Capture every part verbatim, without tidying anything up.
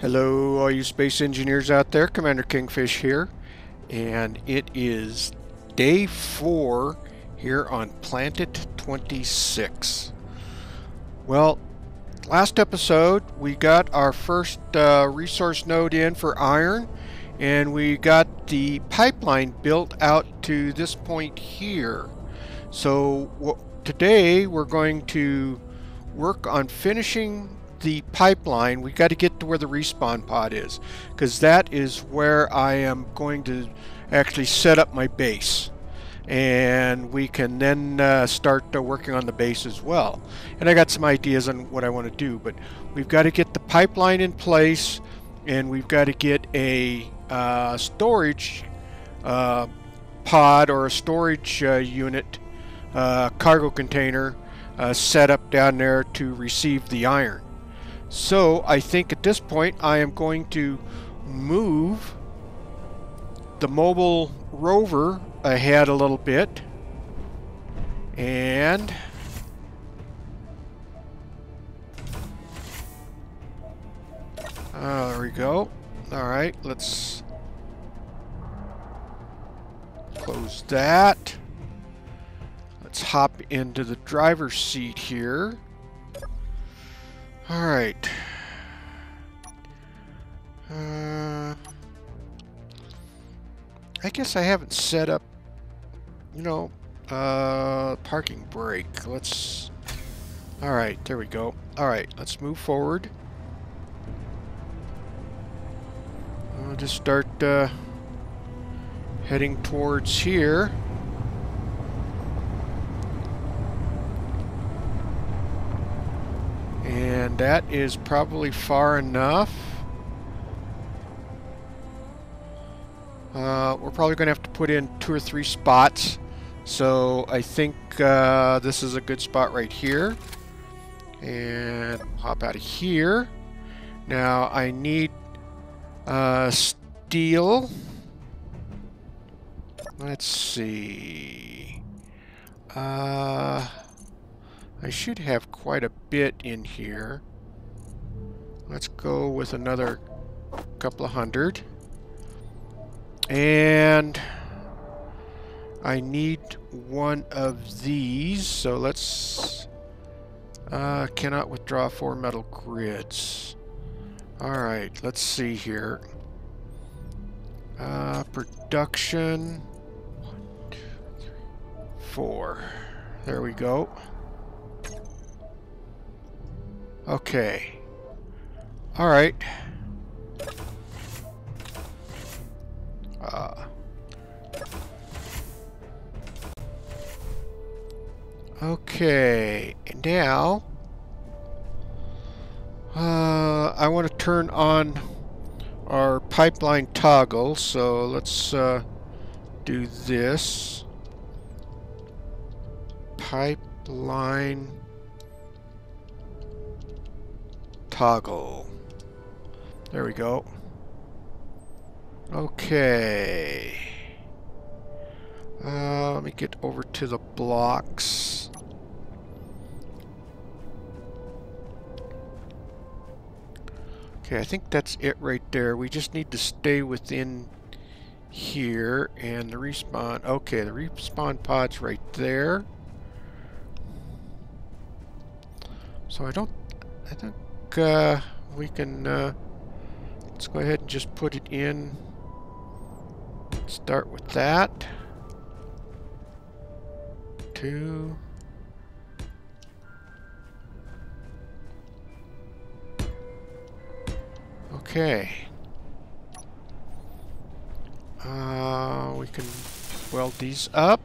Hello all you space engineers out there, Commander Kingfish here, and it is day four here on Planet twenty-six. Well, last episode we got our first uh, resource node in for iron, and we got the pipeline built out to this point here. So w today we're going to work on finishing the pipeline. We got to get to where the respawn pod is, because that is where I am going to actually set up my base, and we can then uh, start uh, working on the base as well. And I got some ideas on what I want to do, but we've got to get the pipeline in place, and we've got to get a uh, storage uh, pod or a storage uh, unit uh, cargo container uh, set up down there to receive the iron. So I think at this point I am going to move the mobile rover ahead a little bit, and uh, there we go. Alright, let's close that. Let's hop into the driver's seat here. All right. Uh, I guess I haven't set up, you know, uh, parking brake. Let's. All right, there we go. All right, let's move forward. I'll just start uh, heading towards here. And that is probably far enough. Uh, we're probably going to have to put in two or three spots. So I think uh, this is a good spot right here. And hop out of here. Now I need uh, steel. Let's see. Uh... I should have quite a bit in here. Let's go with another couple of hundred. And I need one of these, so let's... Uh, cannot withdraw four metal grids. Alright, let's see here. Uh, production... One, two, three, four. There we go. Okay. All right. Uh, okay. Now, uh, I want to turn on our pipeline toggle. So let's uh, do this. Pipeline toggle. There we go. Okay. Uh, let me get over to the blocks. Okay, I think that's it right there. We just need to stay within here, and the respawn. Okay, the respawn pod's right there. So I don't... I don't Uh, we can uh, let's go ahead and just put it in. Start with that. Two. Okay. Uh, we can weld these up.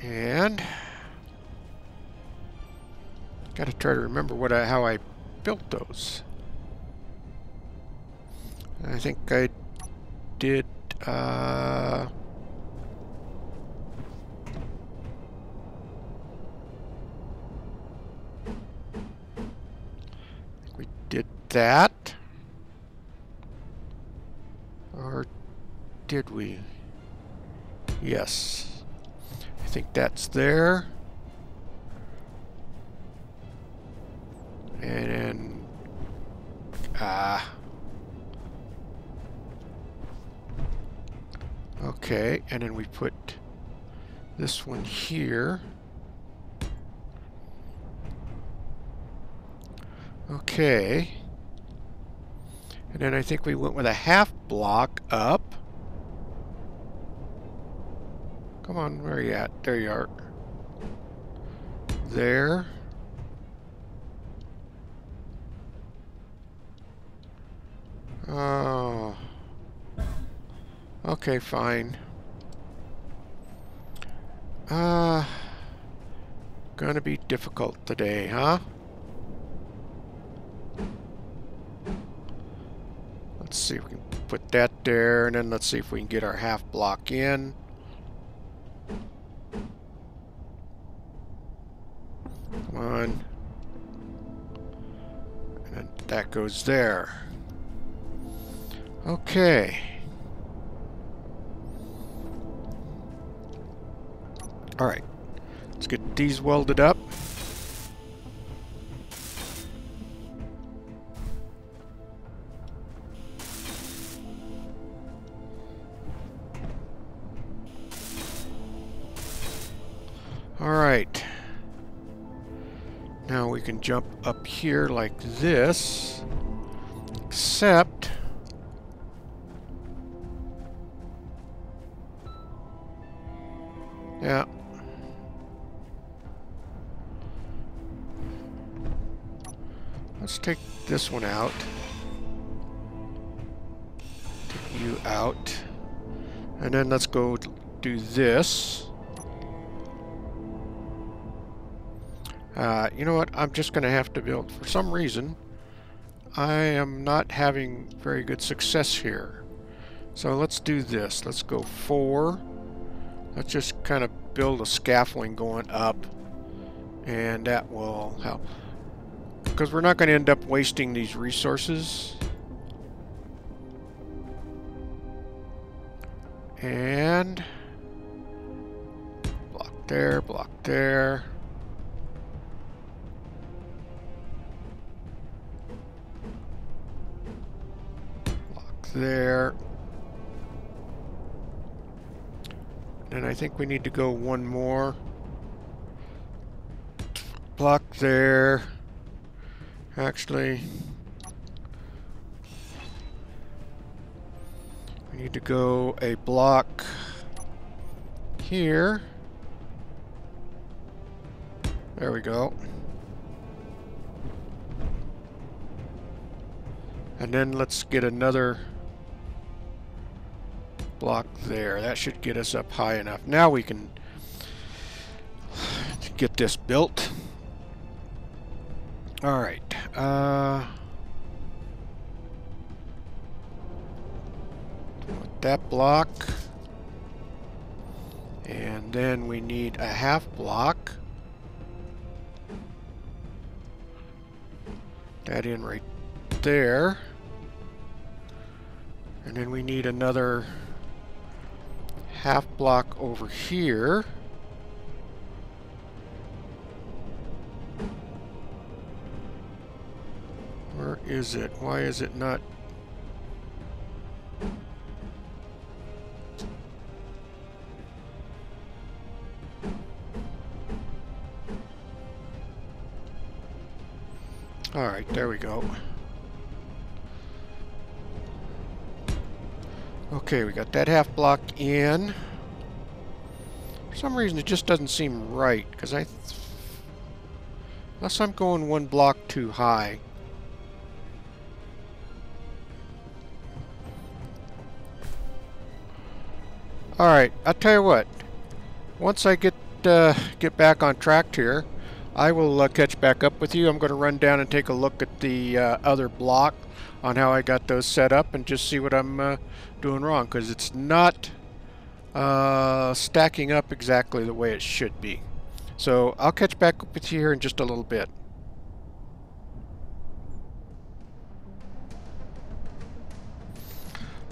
And got to try to remember what I, how I built those. I think I did. Uh, we did that, or did we? Yes. I think that's there. And then... Ah. Okay, and then we put this one here. Okay. And then I think we went with a half block up. Come on, where are you at? There you are. There. Oh. Okay, fine. Uh, gonna be difficult today, huh? Let's see if we can put that there, and then let's see if we can get our half block in. Come on. And then that goes there. Okay. All right, let's get these welded up. All right. Now we can jump up here like this, except yeah. Let's take this one out. Take you out. And then let's go do this. Uh, you know what? I'm just going to have to build. For some reason, I am not having very good success here. So let's do this. Let's go four. Let's just kind of build a scaffolding going up. And that will help. Because we're not going to end up wasting these resources. And block there, block there. Block there. And I think we need to go one more. Block there. Actually, we need to go a block here. There we go. And then let's get another block there. That should get us up high enough. Now we can get this built. All right. Uh, that block, and then we need a half block. That in right there, and then we need another half block over here. Where is it? Why is it not? All right, there we go. Okay, we got that half block in. For some reason, it just doesn't seem right, because I... Unless I'm going one block too high. All right, I'll tell you what. Once I get uh, get back on track here, I will uh, catch back up with you. I'm going to run down and take a look at the uh, other block on how I got those set up and just see what I'm uh, doing wrong, because it's not uh, stacking up exactly the way it should be. So I'll catch back up with you here in just a little bit.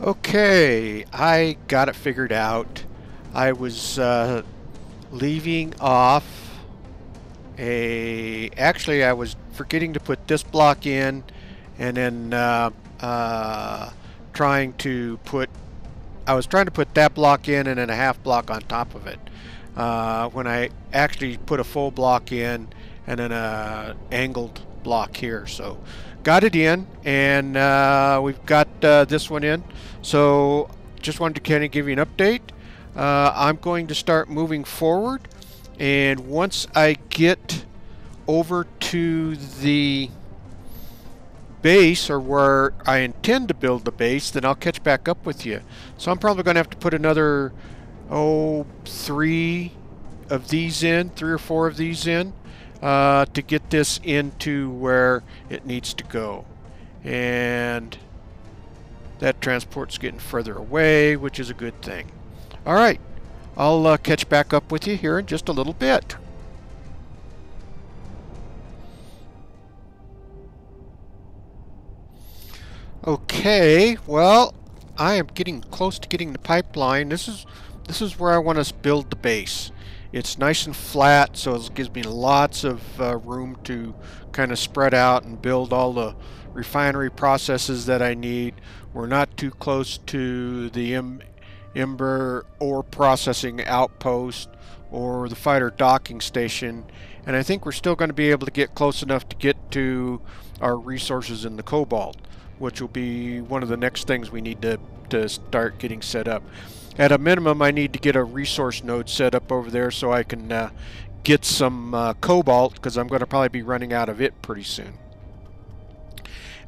Okay, I got it figured out. I was uh, leaving off a, actually I was forgetting to put this block in, and then uh, uh, trying to put, I was trying to put that block in and then a half block on top of it. Uh, when I actually put a full block in and then a angled block here. So got it in, and uh, we've got uh, this one in. So just wanted to kind of give you an update. Uh, I'm going to start moving forward, and once I get over to the base, or where I intend to build the base, then I'll catch back up with you. So I'm probably going to have to put another oh three of these in, three or four of these in, uh, to get this into where it needs to go. And that transport's getting further away, which is a good thing. All right, I'll uh, catch back up with you here in just a little bit. Okay, well, I am getting close to getting the pipeline. This is this is where I want us to build the base. It's nice and flat, so it gives me lots of uh, room to kind of spread out and build all the refinery processes that I need. We're not too close to the M Ember ore processing outpost or the fighter docking station, and I think we're still going to be able to get close enough to get to our resources in the cobalt, which will be one of the next things we need to, to start getting set up. At a minimum, I need to get a resource node set up over there so I can uh, get some uh, cobalt, because I'm going to probably be running out of it pretty soon.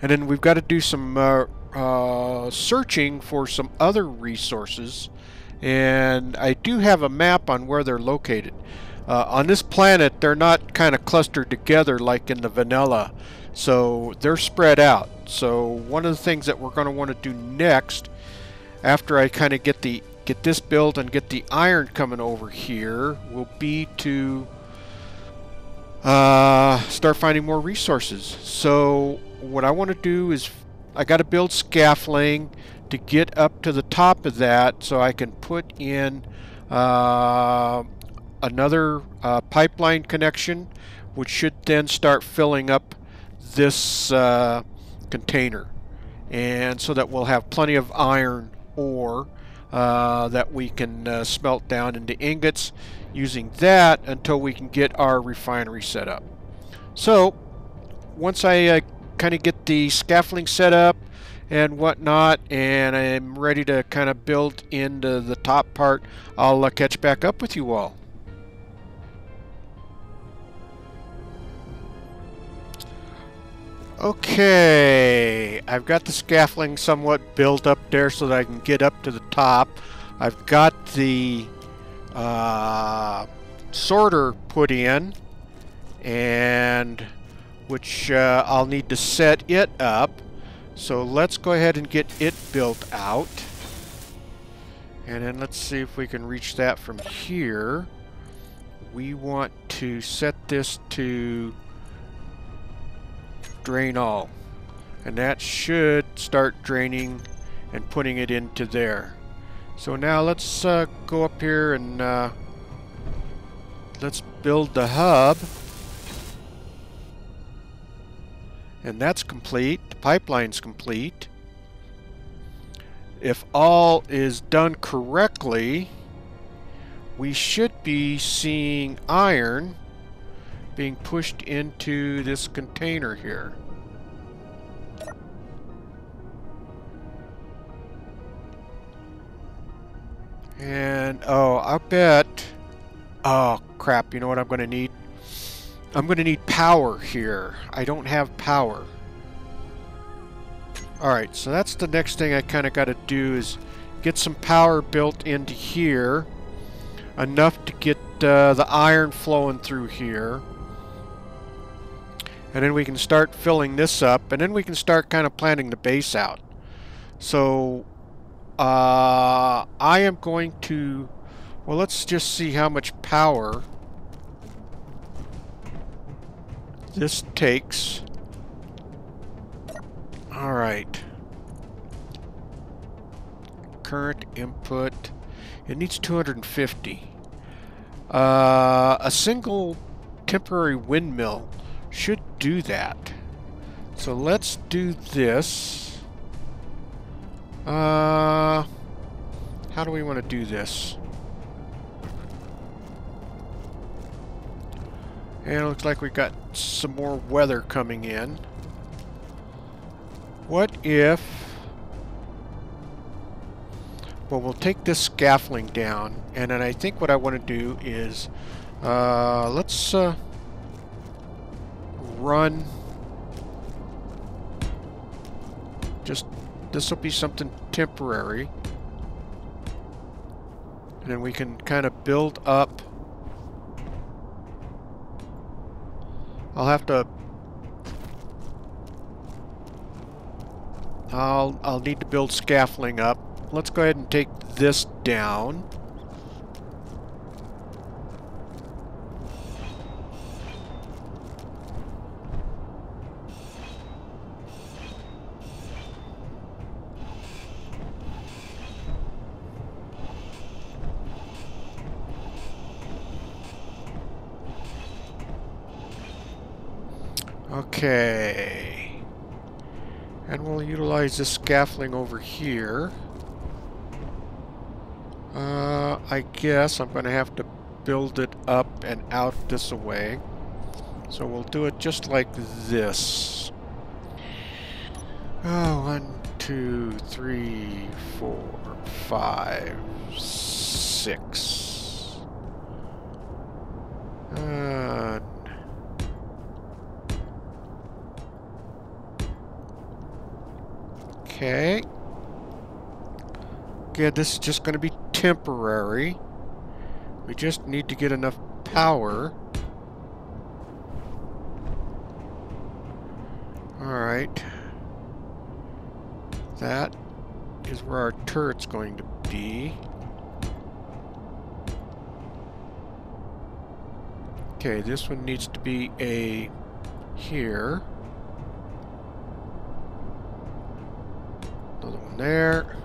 And then we've got to do some uh, uh, searching for some other resources, and I do have a map on where they're located. Uh, on this planet, they're not kind of clustered together like in the vanilla, so they're spread out. So one of the things that we're going to want to do next, after I kind of get the get this built and get the iron coming over here, will be to uh, start finding more resources. So what I want to do is I got to build scaffolding to get up to the top of that, so I can put in uh, another uh, pipeline connection, which should then start filling up this uh, container, and so that we'll have plenty of iron ore uh, that we can uh, smelt down into ingots using that until we can get our refinery set up. So once I uh, kind of get the scaffolding set up and whatnot, and I'm ready to kind of build into the top part, I'll uh, catch back up with you all. Okay, I've got the scaffolding somewhat built up there so that I can get up to the top. I've got the uh, sorter put in, and which uh, I'll need to set it up. So let's go ahead and get it built out. And then let's see if we can reach that from here. We want to set this to drain all, and that should start draining and putting it into there. So now let's uh, go up here and uh, let's build the hub, and that's complete. The pipeline's complete. If all is done correctly, we should be seeing iron being pushed into this container here. And oh, I bet, oh crap, you know what I'm gonna need? I'm gonna need power here. I don't have power. Alright, so that's the next thing I kinda gotta do, is get some power built into here, enough to get uh, the iron flowing through here. And then we can start filling this up, and then we can start kind of planning the base out. So uh, I am going to, well, let's just see how much power this takes. All right, current input. It needs two hundred fifty. Uh, a single temporary windmill should do that. So let's do this. Uh, how do we want to do this? And it looks like we've got some more weather coming in. What if... Well, we'll take this scaffolding down, and then I think what I want to do is... Uh, let's uh, run... Just... This will be something temporary. And then we can kind of build up... I'll have to... I'll, I'll need to build scaffolding up. Let's go ahead and take this down. Okay, and we'll utilize this scaffolding over here. Uh, I guess I'm going to have to build it up and out this away. So we'll do it just like this. Oh, one, two, three, four, five, six. Uh, Okay. Okay, this is just going to be temporary. We just need to get enough power. Alright. That is where our turret's going to be. Okay, this one needs to be a... here. There.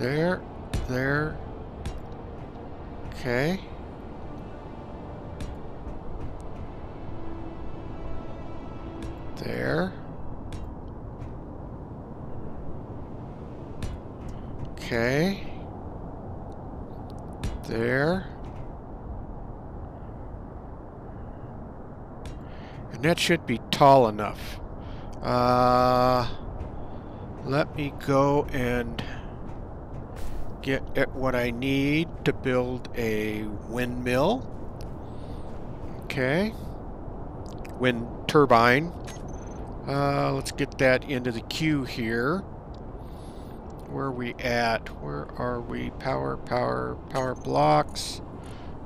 There. There. Okay. There. Okay. There. And that should be tall enough. Uh, let me go and get at what I need to build a windmill. Okay. Wind turbine. Uh, let's get that into the queue here. Where are we at? Where are we? Power, power, power blocks.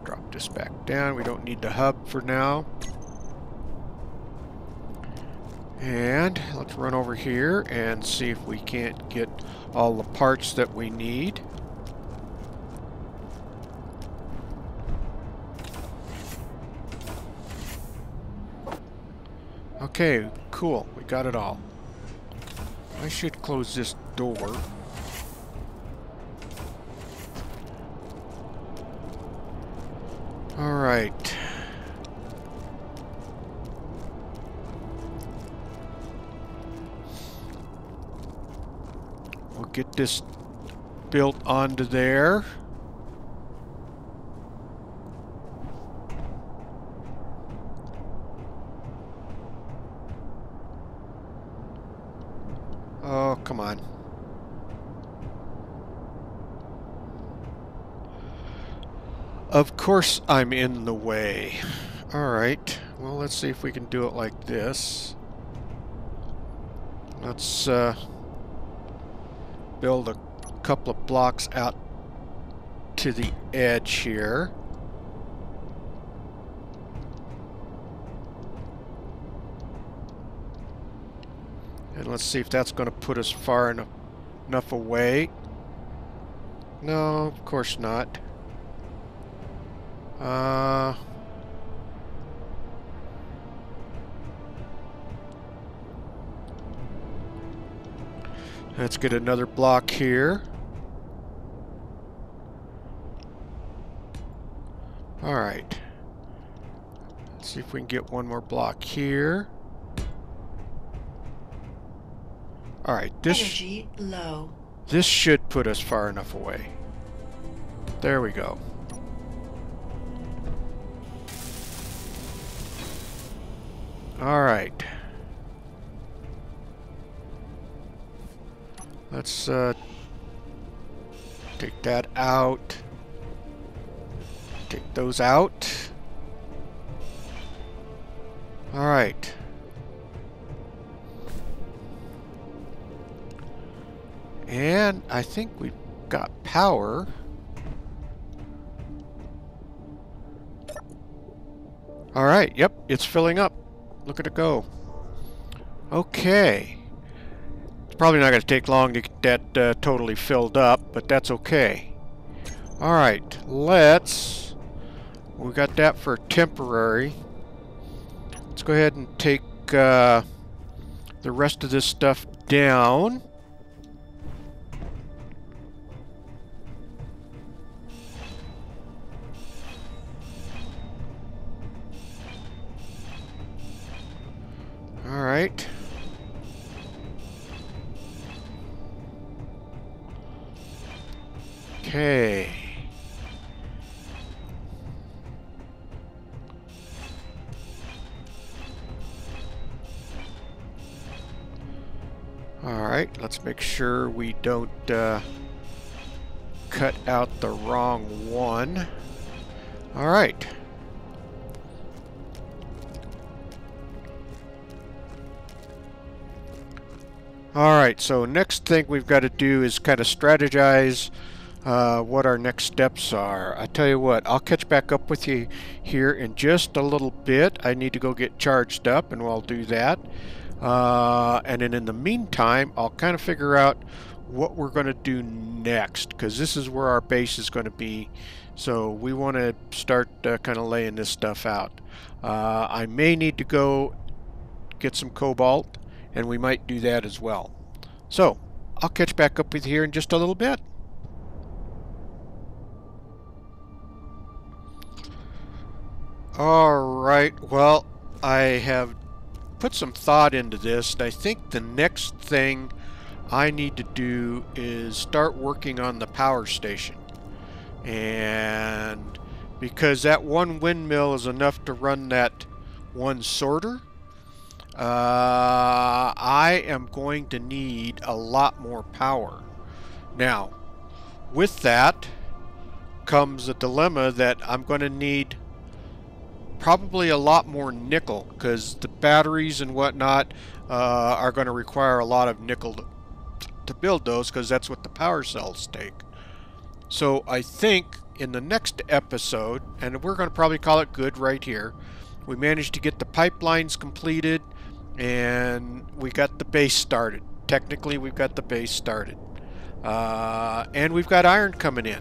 Drop this back down. We don't need the hub for now. And let's run over here and see if we can't get all the parts that we need. Okay, cool. We got it all. I should close this door. All right. Get this built onto there. Oh, come on. Of course I'm in the way. All right. Well, let's see if we can do it like this. Let's, uh... build a couple of blocks out to the edge here. And let's see if that's going to put us far enough, enough away. No, of course not. Uh, Let's get another block here. All right. Let's see if we can get one more block here. All right. This energy low. This should put us far enough away. There we go. All right. Let's uh, take that out. Take those out. All right. And I think we've got power. All right. Yep, it's filling up. Look at it go. Okay. It's probably not going to take long to get that uh, totally filled up, but that's okay. All right. Let's... We got that for temporary. Let's go ahead and take uh, the rest of this stuff down. All right. Okay. All right, let's make sure we don't uh, cut out the wrong one. All right. Alright, so next thing we've got to do is kind of strategize uh, what our next steps are. I tell you what, I'll catch back up with you here in just a little bit. I need to go get charged up, and I'll do that. Uh, and then in the meantime, I'll kind of figure out what we're going to do next, because this is where our base is going to be. So we want to start uh, kind of laying this stuff out. Uh, I may need to go get some cobalt. And we might do that as well. So, I'll catch back up with you here in just a little bit. Alright, well, I have put some thought into this, and I think the next thing I need to do is start working on the power station. And because that one windmill is enough to run that one sorter, Uh, I am going to need a lot more power. Now, with that comes a dilemma that I'm going to need probably a lot more nickel, because the batteries and whatnot uh, are going to require a lot of nickel to, to build those, because that's what the power cells take. So I think in the next episode, and we're going to probably call it good right here, we managed to get the pipelines completed. And we got the base started. Technically, we've got the base started. Uh, and we've got iron coming in.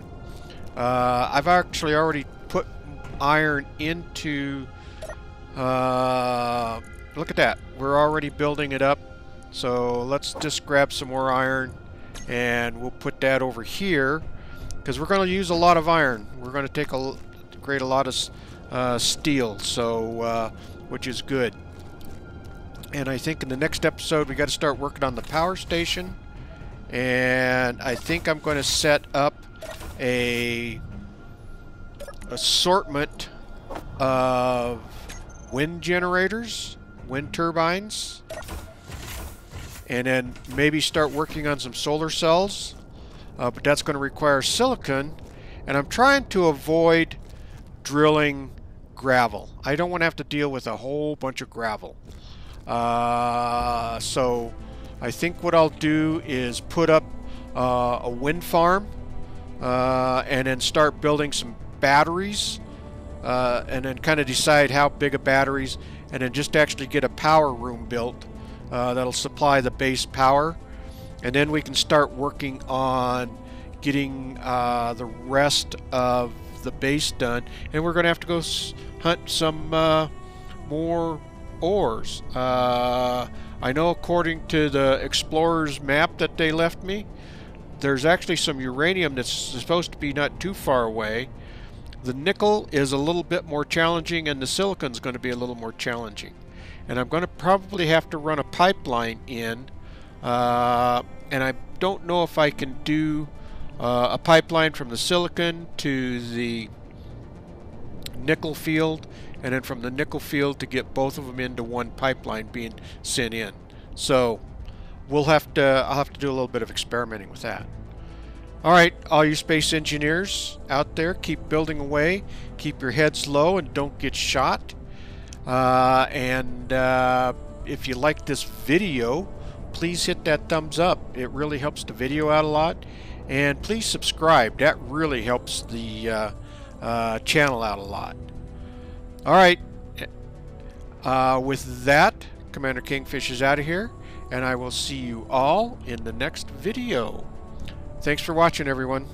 Uh, I've actually already put iron into... Uh, look at that. We're already building it up. So let's just grab some more iron. And we'll put that over here. Because we're going to use a lot of iron. We're going to take a, create a lot of uh, steel. So, uh, which is good. And I think in the next episode, we got to start working on the power station. And I think I'm going to set up a assortment of wind generators, wind turbines. And then maybe start working on some solar cells. Uh, but that's going to require silicon. And I'm trying to avoid drilling gravel. I don't want to have to deal with a whole bunch of gravel. Uh, so I think what I'll do is put up uh, a wind farm uh, and then start building some batteries uh, and then kind of decide how big of batteries, and then just actually get a power room built uh, that'll supply the base power, and then we can start working on getting uh, the rest of the base done. And we're going to have to go s hunt some uh, more ores. Uh, I know according to the explorer's map that they left me, there's actually some uranium that's supposed to be not too far away. The nickel is a little bit more challenging, and the silicon's going to be a little more challenging. And I'm going to probably have to run a pipeline in, uh, and I don't know if I can do uh, a pipeline from the silicon to the nickel field, and then from the nickel field to get both of them into one pipeline being sent in. So we'll have to, I'll have to do a little bit of experimenting with that. All right, all you space engineers out there, keep building away, keep your heads low, and don't get shot. Uh, and uh, if you like this video, please hit that thumbs up. It really helps the video out a lot. And please subscribe. That really helps the uh, uh, channel out a lot. All right. Uh, with that, Commander Kingfish is out of here, and I will see you all in the next video. Thanks for watching, everyone.